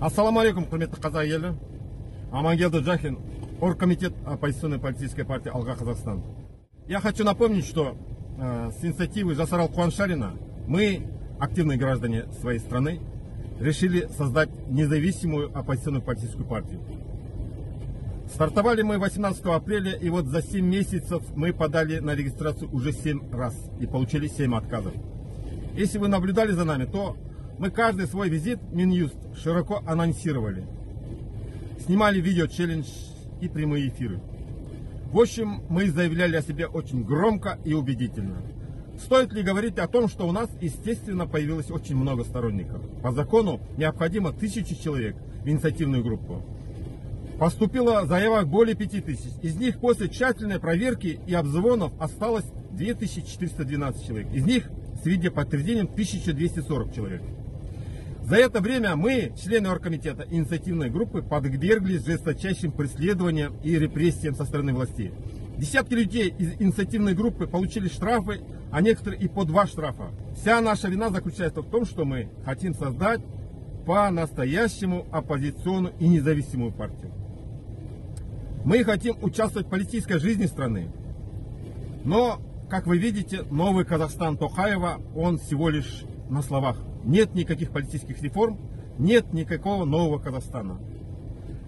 Ассаламу алейкум, құрметті қазақ елі. Амангелда Джахин, оргкомитет оппозиционной политической партии «Алга Казахстан». Я хочу напомнить, что с инициативы Жасарал Куаншарина мы, активные граждане своей страны, решили создать независимую оппозиционную политическую партию. Стартовали мы 18 апреля, и вот за 7 месяцев мы подали на регистрацию уже 7 раз и получили 7 отказов. Если вы наблюдали за нами, то мы каждый свой визит в Минюст широко анонсировали. Снимали видео-челлендж и прямые эфиры. В общем, мы заявляли о себе очень громко и убедительно. Стоит ли говорить о том, что у нас, естественно, появилось очень много сторонников? По закону необходимо 1000 человек в инициативную группу. Поступило заявок более 5000. Из них после тщательной проверки и обзвонов осталось 2412 человек. Из них с видеоподтверждением 1240 человек. За это время мы, члены оргкомитета инициативной группы, подверглись жесточайшим преследованиям и репрессиям со стороны властей. Десятки людей из инициативной группы получили штрафы, а некоторые и по 2 штрафа. Вся наша вина заключается в том, что мы хотим создать по-настоящему оппозиционную и независимую партию. Мы хотим участвовать в политической жизни страны. Но, как вы видите, новый Казахстан Токаева, он всего лишь на словах. Нет никаких политических реформ, нет никакого нового Казахстана.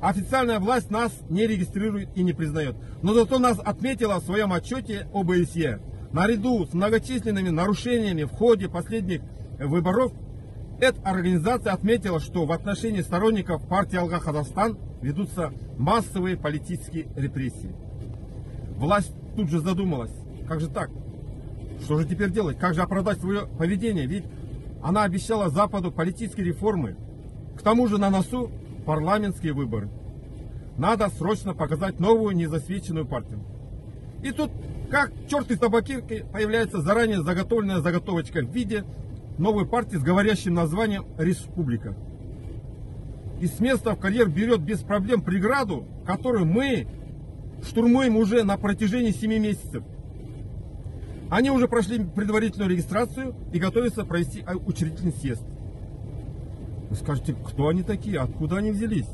Официальная власть нас не регистрирует и не признает. Но зато нас отметила в своем отчете ОБСЕ. Наряду с многочисленными нарушениями в ходе последних выборов, эта организация отметила, что в отношении сторонников партии «Алга Казахстан» ведутся массовые политические репрессии. Власть тут же задумалась, как же так? Что же теперь делать? Как же оправдать свое поведение? Ведь она обещала Западу политические реформы. К тому же на носу парламентские выборы. Надо срочно показать новую незасвеченную партию. И тут, как черт из табакерки, появляется заранее заготовленная заготовочка в виде новой партии с говорящим названием «Республика». И с места в карьер берет без проблем преграду, которую мы штурмуем уже на протяжении 7 месяцев. Они уже прошли предварительную регистрацию и готовятся провести учредительный съезд. Вы скажете, кто они такие, откуда они взялись?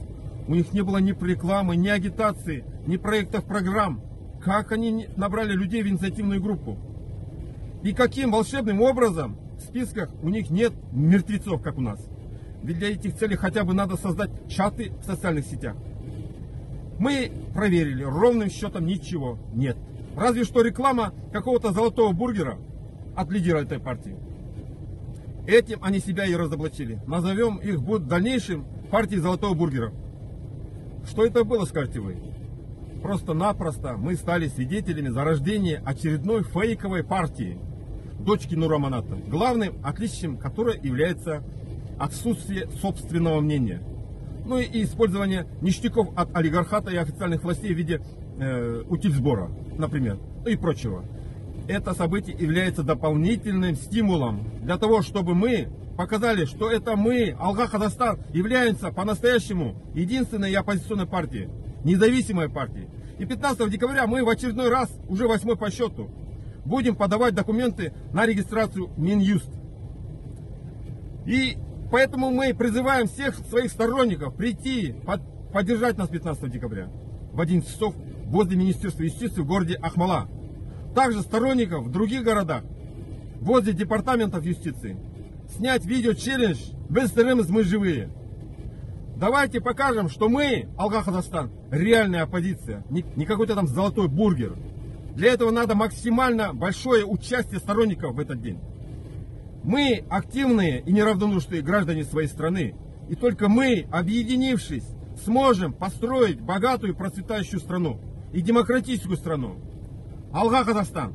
У них не было ни рекламы, ни агитации, ни проектов программ. Как они набрали людей в инициативную группу? И каким волшебным образом в списках у них нет мертвецов, как у нас? Ведь для этих целей хотя бы надо создать чаты в социальных сетях. Мы проверили, ровным счетом ничего нет. Разве что реклама какого-то золотого бургера от лидера этой партии. Этим они себя и разоблачили. Назовем их в дальнейшем партией золотого бургера. Что это было, скажете вы? Просто-напросто мы стали свидетелями зарождения очередной фейковой партии, дочки Нура Маната, главным отличием которой является отсутствие собственного мнения. Ну и использование ништяков от олигархата и официальных властей в виде утильсбора, например, ну и прочего. Это событие является дополнительным стимулом для того, чтобы мы показали, что это мы, «Алга Казахстан», являемся по-настоящему единственной оппозиционной партией, независимой партией. И 15 декабря мы в очередной раз, уже 8-й по счету, будем подавать документы на регистрацию Минюст. И поэтому мы призываем всех своих сторонников прийти, поддержать нас 15 декабря в 11 часов возле Министерства юстиции в городе Акмола. Также сторонников в других городах возле департаментов юстиции. Снять видео-челлендж «Без ТРМС мы живые». Давайте покажем, что мы, «Алга Казахстан», реальная оппозиция, не какой-то там золотой бургер. Для этого надо максимально большое участие сторонников в этот день. Мы активные и неравнодушные граждане своей страны. И только мы, объединившись, сможем построить богатую и процветающую страну. И демократическую страну. «Алга Казахстан».